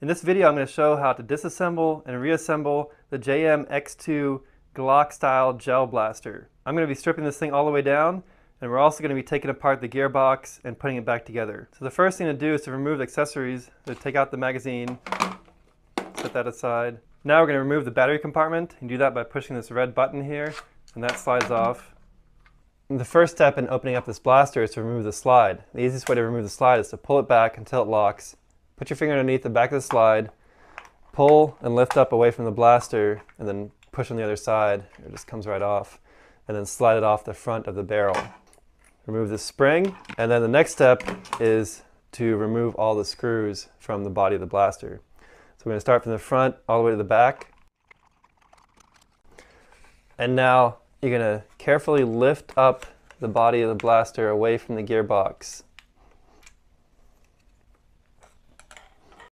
In this video I'm going to show how to disassemble and reassemble the JM-X2 Glock style gel blaster. I'm going to be stripping this thing all the way down, and we're also going to be taking apart the gearbox and putting it back together. So the first thing to do is to remove the accessories, so take out the magazine, set that aside. Now we're going to remove the battery compartment, and do that by pushing this red button here, and that slides off. The first step in opening up this blaster is to remove the slide. The easiest way to remove the slide is to pull it back until it locks. Put your finger underneath the back of the slide, pull and lift up away from the blaster, and then push on the other side. It just comes right off. And then slide it off the front of the barrel. Remove the spring, and then the next step is to remove all the screws from the body of the blaster. So we're going to start from the front all the way to the back. And now you're going to carefully lift up the body of the blaster away from the gearbox.